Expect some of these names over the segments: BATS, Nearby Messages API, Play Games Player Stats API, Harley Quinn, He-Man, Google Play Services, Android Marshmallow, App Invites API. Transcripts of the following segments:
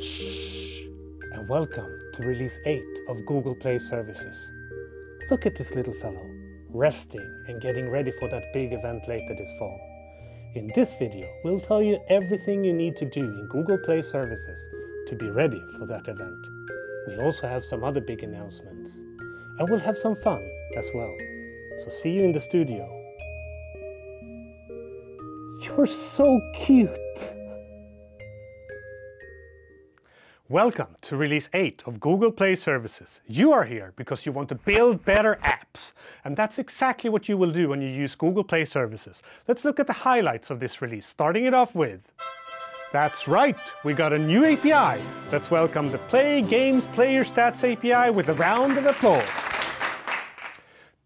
Shh, and welcome to Release 8 of Google Play Services. Look at this little fellow, resting and getting ready for that big event later this fall. In this video, we'll tell you everything you need to do in Google Play Services to be ready for that event. We also have some other big announcements, and we'll have some fun as well. So see you in the studio. You're so cute! Welcome to Release 8 of Google Play Services. You are here because you want to build better apps. And that's exactly what you will do when you use Google Play Services. Let's look at the highlights of this release, starting it off with... That's right, we got a new API. Let's welcome the Play Games Player Stats API with a round of applause.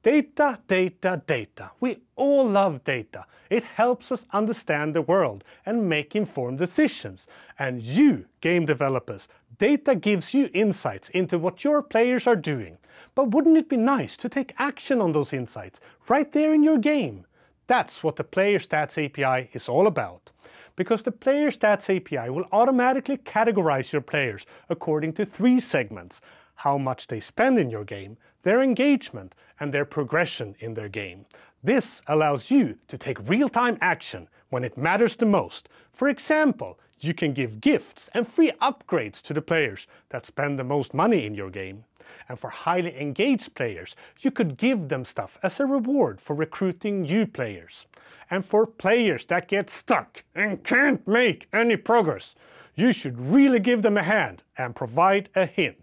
Data, data, data. We all love data. It helps us understand the world and make informed decisions. And you, game developers, data gives you insights into what your players are doing. But wouldn't it be nice to take action on those insights right there in your game? That's what the Player Stats API is all about. Because the Player Stats API will automatically categorize your players according to three segments: how much they spend in your game, their engagement, and their progression in their game. This allows you to take real-time action when it matters the most. For example, you can give gifts and free upgrades to the players that spend the most money in your game. And for highly engaged players, you could give them stuff as a reward for recruiting new players. And for players that get stuck and can't make any progress, you should really give them a hand and provide a hint.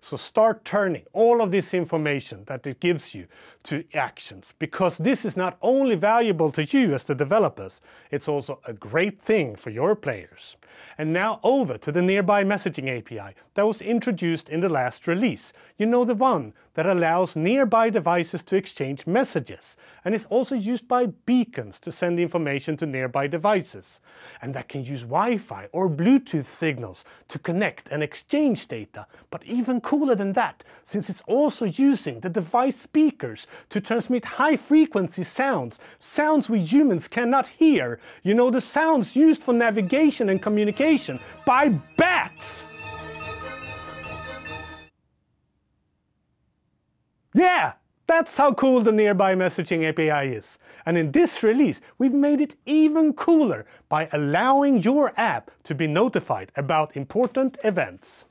So start turning all of this information that it gives you to actions, because this is not only valuable to you as the developers, it's also a great thing for your players. And now over to the Nearby Messaging API that was introduced in the last release. You know, the one that allows nearby devices to exchange messages, and is also used by beacons to send information to nearby devices, and that can use Wi-Fi or Bluetooth signals to connect and exchange data. But even cooler than that, since it's also using the device speakers to transmit high-frequency sounds we humans cannot hear. You know, the sounds used for navigation and communication by bats! Yeah, that's how cool the Nearby Messaging API is. And in this release, we've made it even cooler by allowing your app to be notified about important events.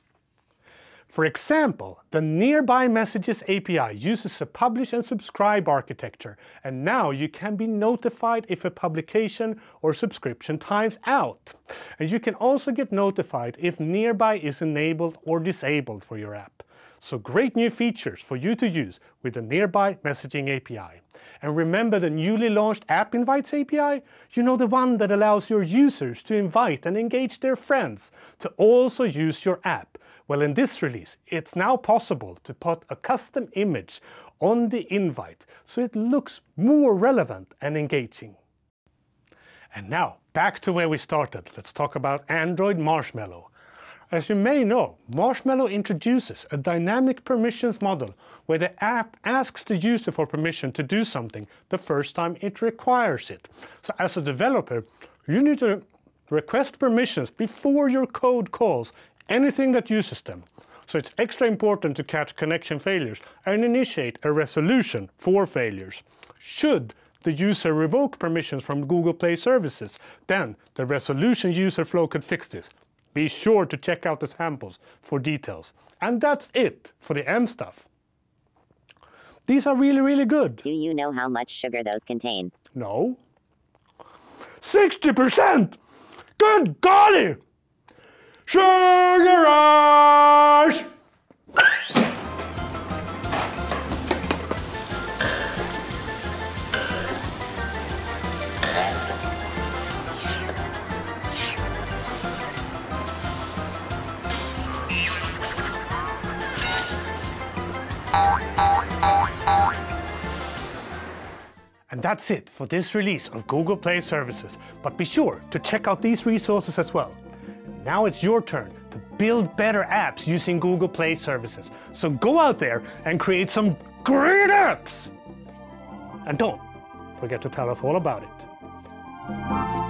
For example, the Nearby Messages API uses a publish and subscribe architecture, and now you can be notified if a publication or subscription times out. And you can also get notified if Nearby is enabled or disabled for your app. So great new features for you to use with the Nearby Messaging API. And remember the newly launched App Invites API? You know, the one that allows your users to invite and engage their friends to also use your app. Well, in this release, it's now possible to put a custom image on the invite so it looks more relevant and engaging. And now, back to where we started. Let's talk about Android Marshmallow. As you may know, Marshmallow introduces a dynamic permissions model where the app asks the user for permission to do something the first time it requires it. So as a developer, you need to request permissions before your code calls anything that uses them. So it's extra important to catch connection failures and initiate a resolution for failures. Should the user revoke permissions from Google Play Services, then the resolution user flow could fix this. Be sure to check out the samples for details. And that's it for the M stuff. These are really, really good. Do you know how much sugar those contain? No. 60%! Good golly! Sugar rush! And that's it for this release of Google Play Services. But be sure to check out these resources as well. Now it's your turn to build better apps using Google Play Services. So go out there and create some great apps! And don't forget to tell us all about it.